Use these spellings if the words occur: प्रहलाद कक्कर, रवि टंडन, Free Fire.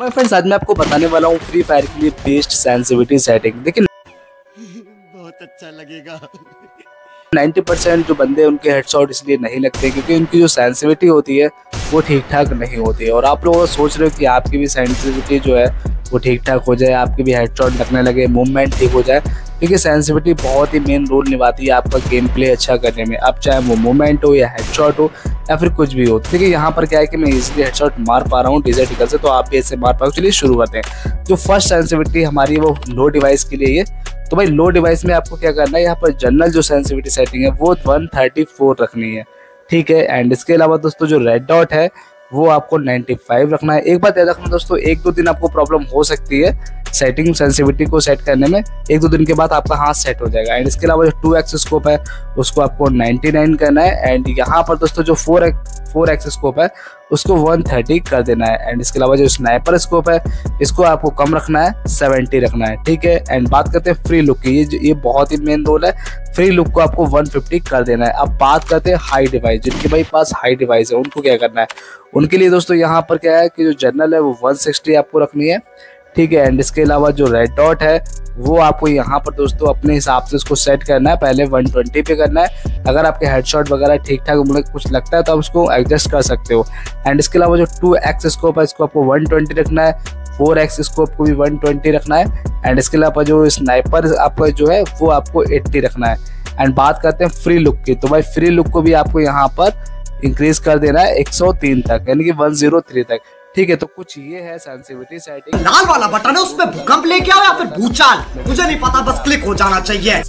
My friends, आज मैं आपको बताने वाला हूँ फ्री फायर के लिए बेस्ट सेंसिटिविटी सेटिंग। देखिए बहुत अच्छा लगेगा। 90% जो बंदे उनके हेडशॉट इसलिए नहीं लगते क्योंकि उनकी जो सेंसिटिविटी होती है वो ठीक ठाक नहीं होती है। और आप लोग सोच रहे हो कि आपकी भी सेंसिटिविटी जो है वो ठीक ठाक हो जाए, आपके भी हेडशॉट लगने लगे, मूवमेंट ठीक हो जाए, क्योंकि सेंसिटिविटी बहुत ही मेन रोल निभाती है आपका गेम प्ले अच्छा करने में, अब चाहे वो मूवमेंट हो या हेडशॉट हो या फिर कुछ भी हो। ठीक है, यहाँ पर क्या है कि मैं इजीली हेडशॉट मार पा रहा हूँ डिजर्टिकल से, तो आप भी ऐसे मार पाओ। चलिए शुरू करते हैं। जो फर्स्ट सेंसिटिविटी हमारी वो लो डिवाइस के लिए है, तो भाई लो डिवाइस में आपको क्या करना है, यहाँ पर जनरल जो सेंसिटिविटी सेटिंग है वो 134 रखनी है। ठीक है, एंड इसके अलावा दोस्तों जो रेड डॉट है वो आपको 95 रखना है। एक बात याद रखना दोस्तों, 1-2 दिन आपको प्रॉब्लम हो सकती है सेटिंग सेंसिटिविटी को सेट करने में, 1-2 दिन के बाद आपका हाथ सेट हो जाएगा। एंड इसके अलावा जो 2x स्कोप है उसको आपको 99 करना है। एंड यहाँ पर दोस्तों जो 4x स्कोप है उसको 130 कर देना है। एंड इसके अलावा जो स्नाइपर स्कोप है इसको आपको कम रखना है, 70 रखना है। ठीक है, एंड बात करते हैं फ्री लुक की, ये बहुत ही मेन रोल है। फ्री लुक को आपको 150 कर देना है। अब बात करते हैं हाई डिवाइस, जिनके भाई पास हाई डिवाइस है उनको क्या करना है, उनके लिए दोस्तों यहाँ पर क्या है कि जो जनरल है वो 160 आपको रखनी है। ठीक है, एंड इसके अलावा जो रेड डॉट है वो आपको यहाँ पर दोस्तों अपने हिसाब से उसको सेट करना है, पहले 120 पे करना है। अगर आपके हेडशॉट वगैरह ठीक ठाक उम्र कुछ लगता है तो आप उसको एडजस्ट कर सकते हो। एंड इसके अलावा जो 2x स्कोप है इसको आपको 120 रखना है, 4x स्कोप को भी 120 रखना है। एंड इसके अलावा जो स्नाइपर आपका जो है वो आपको 80 रखना है। एंड बात करते हैं फ्री लुक की, तो भाई फ्री लुक को भी आपको यहाँ पर इंक्रीज कर देना है 103 तक, यानी कि 103 तक। ठीक है, तो कुछ ये है सेंसिटिविटी सेटिंग। लाल वाला बटन है, उसमें भूकंप लेके आओ या फिर भूचाल, मुझे नहीं पता, बस क्लिक हो जाना चाहिए।